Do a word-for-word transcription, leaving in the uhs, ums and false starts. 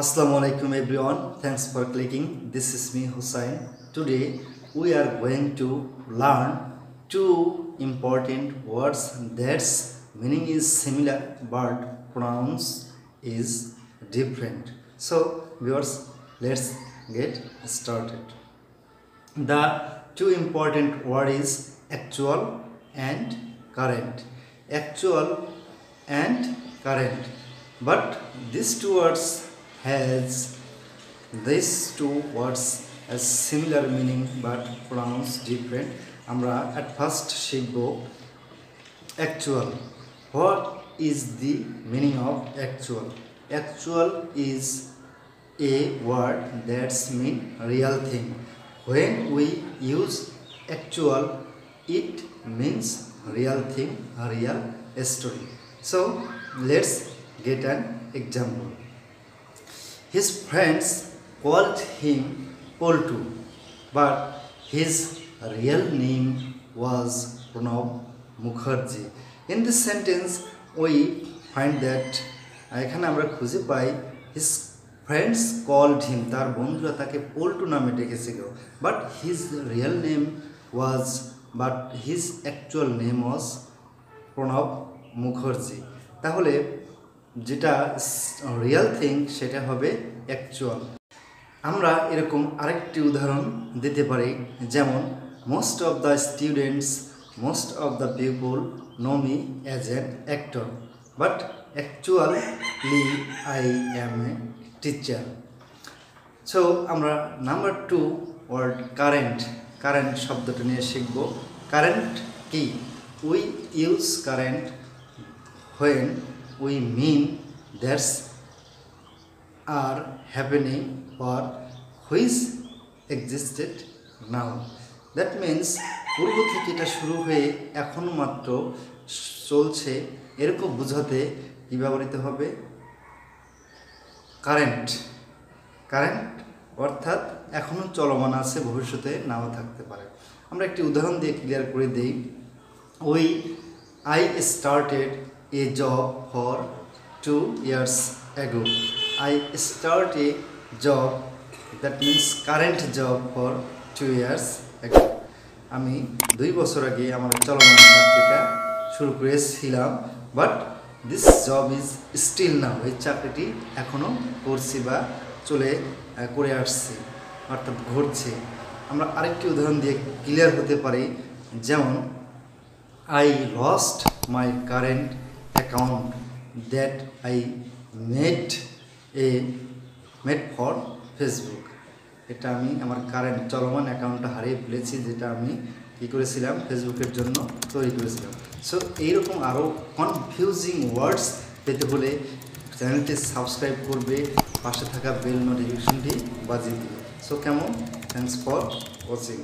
Assalamu alaikum everyone, thanks for clicking. This is me Hussain. Today we are going to learn two important words that's meaning is similar but pronounce is different. So viewers, let's get started. The two important word is actual and current. Actual and current. But these two words has these two words as similar meaning but pronounced different. Amra at first shikbo actual. What is the meaning of actual? Actual is a word that's mean real thing. When we use actual, it means real thing, a real story. So let's get an example. His friends called him Poltu, but his real name was Pranab Mukherjee. In this sentence, we find that এখানে আমরা খুঁজে পাই his friends called him, তার বন্ধুরা তাকে Poltu নামে ডেকেছিল, but his real name was, but his actual name was Pranab Mukherjee. তাহলে যেটা রিয়েল থিং সেটা হবে অ্যাকচুয়াল। আমরা এরকম আরেকটি উদাহরণ দিতে পারি, যেমন most of the students, most of the people know me as an actor, but actually I am a teacher. So আমরা number two word current, current শব্দটা নিয়ে শিখব। কারেন্ট কি? We use current when we mean that's are happening or which existed now. That means পূর্ব থেকে এটা শুরু হয়ে এখন মাত্র চলছে, এরকম বোঝাতে কি ব্যবহৃত হবে? কারেন্ট। কারেন্ট অর্থাৎ এখনো চলমান আছে, ভবিষ্যতে নাও থাকতে পারে। আমরা একটি উদাহরণ দিয়ে ক্লিয়ার করে দেই। ওই I started a job for two years ago. I start a job, that means current job, for two years ago. আমি দুই বছর আগে আমার চলমান চাকরিটা শুরু করেছিলাম, but this job is still now. এই চাকরিটি এখনো করছি বা চলে করে আসছি, অর্থাৎ ঘটছে। আমরা আরেকটি উদাহরণ দিয়ে ক্লিয়ার হতে পারি, যেমন I lost my current account that I made a made for Facebook. এটা আমি আমার কারেন্ট চলমান অ্যাকাউন্টটা হারিয়ে ফেলেছি, যেটা আমি কী করেছিলাম, ফেসবুকের জন্য তৈরি করেছিলাম। সো এইরকম আরও কনফিউজিং ওয়ার্ডস পেতে হলে চ্যানেলটি সাবস্ক্রাইব করবে, পাশে থাকা বেল নোটিফিকেশনটি বাজিয়ে দিবে। সো কেমন, থ্যাংকস ফর ওয়াচিং।